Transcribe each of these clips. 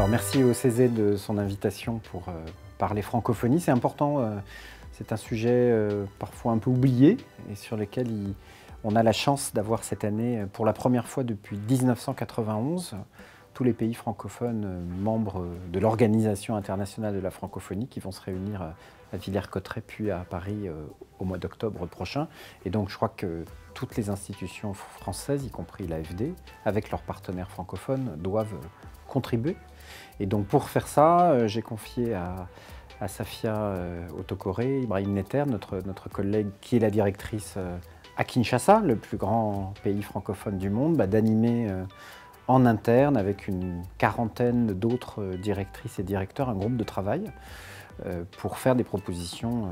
Alors merci au CESE de son invitation pour parler francophonie. C'est important, c'est un sujet parfois un peu oublié et sur lequel on a la chance d'avoir cette année, pour la première fois depuis 1991, tous les pays francophones membres de l'Organisation internationale de la francophonie qui vont se réunir à Villers-Cotterêts puis à Paris au mois d'octobre prochain. Et donc je crois que toutes les institutions françaises, y compris l'AFD, avec leurs partenaires francophones, doivent contribuer. Et donc pour faire ça, j'ai confié à Safia Autocoré, Ibrahim Netter, notre collègue qui est la directrice à Kinshasa, le plus grand pays francophone du monde, d'animer en interne avec une quarantaine d'autres directrices et directeurs un groupe de travail pour faire des propositions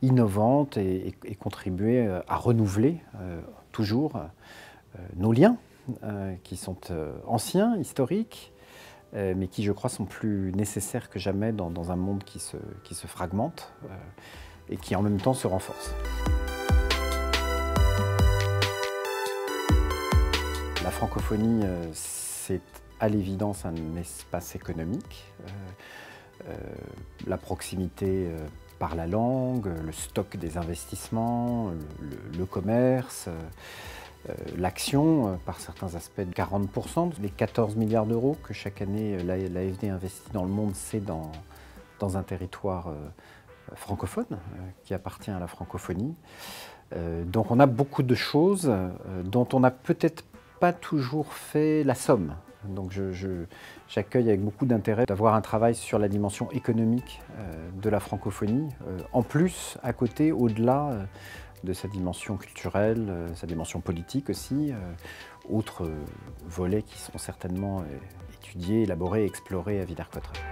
innovantes et contribuer à renouveler toujours nos liens qui sont anciens, historiques, mais qui, je crois, sont plus nécessaires que jamais dans un monde qui se fragmente et qui, en même temps, se renforce. La francophonie, c'est à l'évidence un espace économique. La proximité par la langue, le stock des investissements, le commerce, l'action, par certains aspects de 40%. Les 14 milliards d'euros que chaque année l'AFD investit dans le monde, c'est dans un territoire francophone qui appartient à la francophonie. Donc on a beaucoup de choses dont on a peut-être pas toujours fait la somme. Donc j'accueille avec beaucoup d'intérêt d'avoir un travail sur la dimension économique de la francophonie, en plus, à côté, au-delà de sa dimension culturelle, sa dimension politique aussi, autres volets qui seront certainement étudiés, élaborés, explorés à Villers-Cotterêts.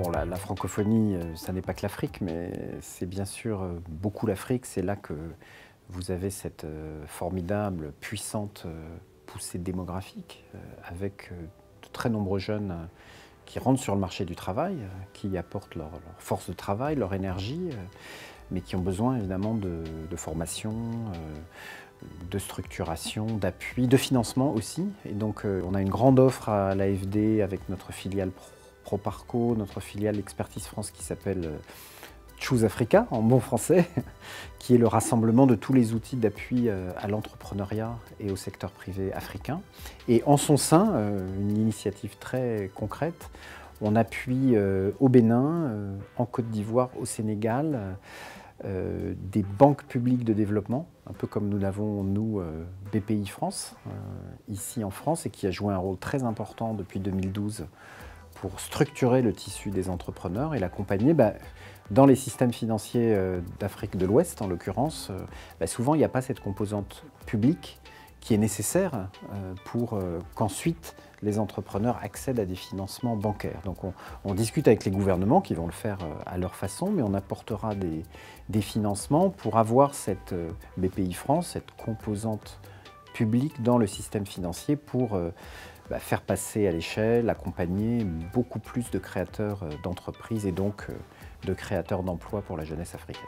Bon, la francophonie, ça n'est pas que l'Afrique, mais c'est bien sûr beaucoup l'Afrique. C'est là que vous avez cette formidable, puissante poussée démographique avec de très nombreux jeunes qui rentrent sur le marché du travail, qui apportent leur force de travail, leur énergie, mais qui ont besoin évidemment de formation, de structuration, d'appui, de financement aussi. Et donc on a une grande offre à l'AFD avec notre filiale Proparco, notre filiale Expertise France qui s'appelle Choose Africa, en bon français, qui est le rassemblement de tous les outils d'appui à l'entrepreneuriat et au secteur privé africain. Et en son sein, une initiative très concrète, on appuie au Bénin, en Côte d'Ivoire, au Sénégal, des banques publiques de développement, un peu comme nous l'avons, nous, BPI France, ici en France, et qui a joué un rôle très important depuis 2012 pour structurer le tissu des entrepreneurs et l'accompagner dans les systèmes financiers d'Afrique de l'Ouest, en l'occurrence. Souvent, il n'y a pas cette composante publique qui est nécessaire pour qu'ensuite les entrepreneurs accèdent à des financements bancaires. Donc on discute avec les gouvernements qui vont le faire à leur façon, mais on apportera des financements pour avoir cette BPI France, cette composante publique dans le système financier pour faire passer à l'échelle, accompagner beaucoup plus de créateurs d'entreprises et donc de créateurs d'emplois pour la jeunesse africaine.